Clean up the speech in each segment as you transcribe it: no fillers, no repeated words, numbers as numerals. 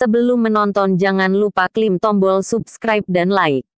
Sebelum menonton, jangan lupa klik tombol subscribe dan like.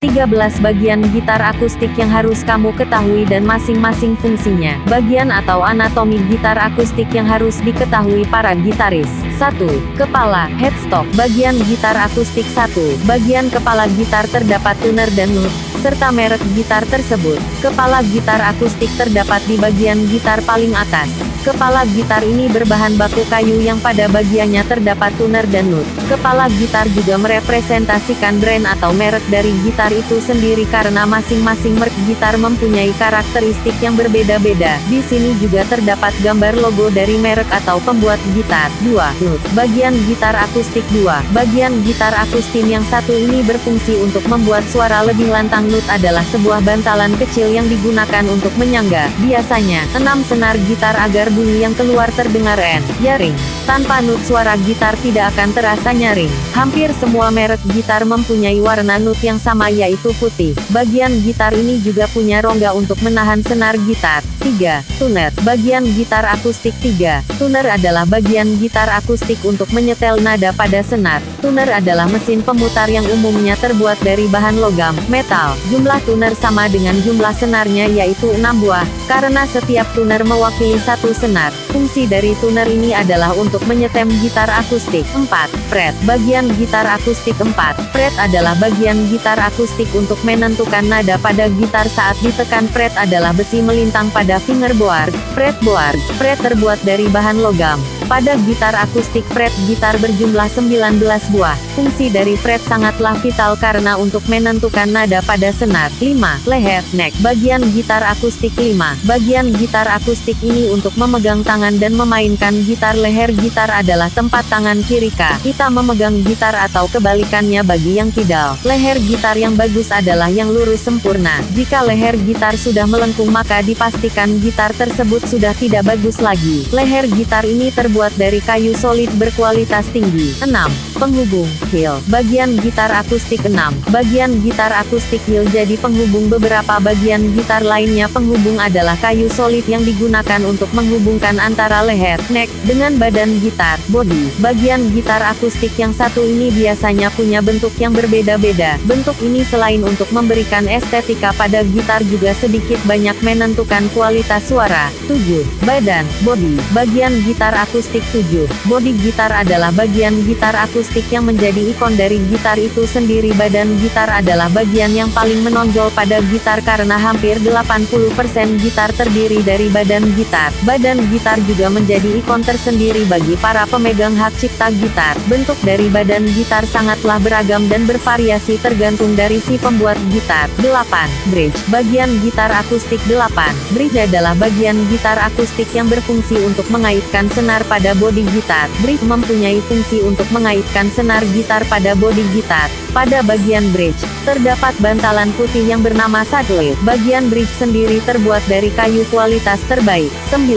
Ada 13 bagian gitar akustik yang harus kamu ketahui dan masing-masing fungsinya. Bagian atau anatomi gitar akustik yang harus diketahui para gitaris. 1. Kepala, headstock. Bagian gitar akustik 1. Bagian kepala gitar terdapat tuner dan nut, serta merek gitar tersebut. Kepala gitar akustik terdapat di bagian gitar paling atas. Kepala gitar ini berbahan baku kayu yang pada bagiannya terdapat tuner dan nut. Kepala gitar juga merepresentasikan brand atau merek dari gitar itu sendiri karena masing-masing merek gitar mempunyai karakteristik yang berbeda-beda. Di sini juga terdapat gambar logo dari merek atau pembuat gitar. 2. Nut. Bagian gitar akustik 2. Bagian gitar akustik yang satu ini berfungsi untuk membuat suara lebih lantang. Nut adalah sebuah bantalan kecil yang digunakan untuk menyangga, biasanya 6 senar gitar agar bunyi yang keluar terdengar nyaring. Tanpa nut, suara gitar tidak akan terasa nyaring. Hampir semua merek gitar mempunyai warna nut yang sama, yaitu putih. Bagian gitar ini juga punya rongga untuk menahan senar gitar. 3. Tuner. Bagian gitar akustik 3. Tuner adalah bagian gitar akustik untuk menyetel nada pada senar. Tuner adalah mesin pemutar yang umumnya terbuat dari bahan logam, metal. Jumlah tuner sama dengan jumlah senarnya, yaitu 6 buah, karena setiap tuner mewakili satu senar. Fungsi dari tuner ini adalah untuk menyetem gitar akustik. 4. Fret. Bagian gitar akustik 4. Fret adalah bagian gitar akustik untuk menentukan nada pada gitar saat ditekan. Fret adalah besi melintang pada fingerboard. Fretboard. Fret terbuat dari bahan logam. Pada gitar akustik, fret gitar berjumlah 19 buah. Fungsi dari fret sangatlah vital karena untuk menentukan nada pada senar. 5. Leher, neck. Bagian gitar akustik 5. Bagian gitar akustik ini untuk memegang tangan dan memainkan gitar. Leher gitar adalah tempat tangan kiri kita memegang gitar atau kebalikannya bagi yang kidal. Leher gitar yang bagus adalah yang lurus sempurna. Jika leher gitar sudah melengkung, maka dipastikan gitar tersebut sudah tidak bagus lagi. Leher gitar ini terbuat dari kayu solid berkualitas tinggi. 6. Penghubung, heel. Bagian gitar akustik 6. Bagian gitar akustik heel jadi penghubung beberapa bagian gitar lainnya. Penghubung adalah kayu solid yang digunakan untuk menghubungkan antara leher, neck, dengan badan gitar, body. Bagian gitar akustik yang satu ini biasanya punya bentuk yang berbeda-beda. Bentuk ini selain untuk memberikan estetika pada gitar juga sedikit banyak menentukan kualitas suara. 7. Badan, body. Bagian gitar akustik 7. Bodi gitar adalah bagian gitar akustik yang menjadi ikon dari gitar itu sendiri. Badan gitar adalah bagian yang paling menonjol pada gitar karena hampir 80% gitar terdiri dari badan gitar. Badan gitar juga menjadi ikon tersendiri bagi para pemegang hak cipta gitar. Bentuk dari badan gitar sangatlah beragam dan bervariasi tergantung dari si pembuat gitar. 8. Bridge. Bagian gitar akustik 8. Bridge adalah bagian gitar akustik yang berfungsi untuk mengaitkan senar pada bodi gitar. Bridge mempunyai fungsi untuk mengaitkan senar gitar pada bodi gitar. Pada bagian bridge terdapat bantalan putih yang bernama saddle. Bagian bridge sendiri terbuat dari kayu kualitas terbaik. 9.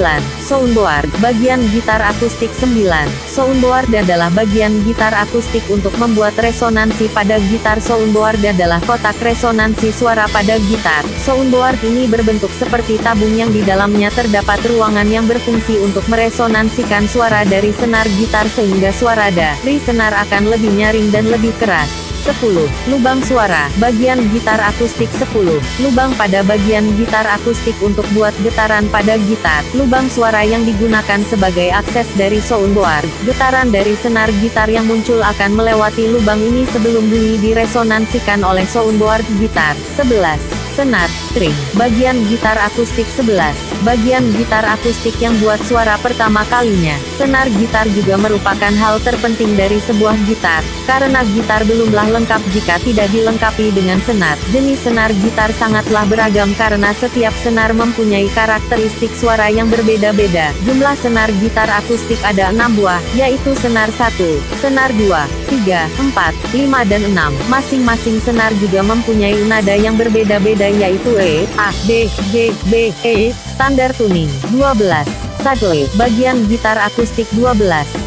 Soundboard. Bagian gitar akustik 9. Soundboard adalah bagian gitar akustik untuk membuat resonansi pada gitar. Soundboard adalah kotak resonansi suara pada gitar. Soundboard ini berbentuk seperti tabung yang di dalamnya terdapat ruangan yang berfungsi untuk meresonansikan suara dari senar gitar sehingga suara dari senar akan lebih nyaring dan lebih keras. 10. Lubang suara. Bagian gitar akustik 10. Lubang pada bagian gitar akustik untuk buat getaran pada gitar. Lubang suara yang digunakan sebagai akses dari soundboard. Getaran dari senar gitar yang muncul akan melewati lubang ini sebelum bunyi diresonansikan oleh soundboard gitar. 11. Senar, string. Bagian gitar akustik 11. Bagian gitar akustik yang buat suara pertama kalinya. Senar gitar juga merupakan hal terpenting dari sebuah gitar, karena gitar belumlah lengkap jika tidak dilengkapi dengan senar. Jenis senar gitar sangatlah beragam karena setiap senar mempunyai karakteristik suara yang berbeda-beda. Jumlah senar gitar akustik ada 6 buah, yaitu senar 1, senar 2, 3, 4, 5 dan 6. Masing-masing senar juga mempunyai nada yang berbeda-beda, yaitu E, A, D, G, B, E. Standar tuning. 12. Saddle. Bagian gitar akustik 12.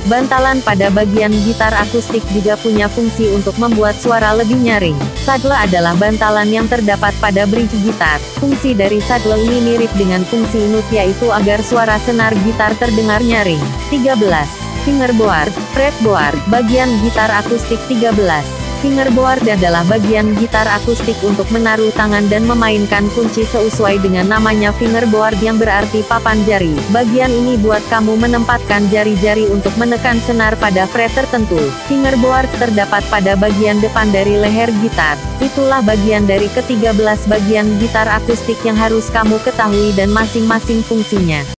Bantalan pada bagian gitar akustik juga punya fungsi untuk membuat suara lebih nyaring. Saddle adalah bantalan yang terdapat pada bridge gitar. Fungsi dari saddle ini mirip dengan fungsi nut, yaitu agar suara senar gitar terdengar nyaring. 13. Fingerboard, fretboard, bagian gitar akustik. 13. Fingerboard adalah bagian gitar akustik untuk menaruh tangan dan memainkan kunci sesuai dengan namanya. Fingerboard yang berarti papan jari. Bagian ini buat kamu menempatkan jari-jari untuk menekan senar pada fret tertentu. Fingerboard terdapat pada bagian depan dari leher gitar. Itulah bagian dari ke-13 bagian gitar akustik yang harus kamu ketahui dan masing-masing fungsinya.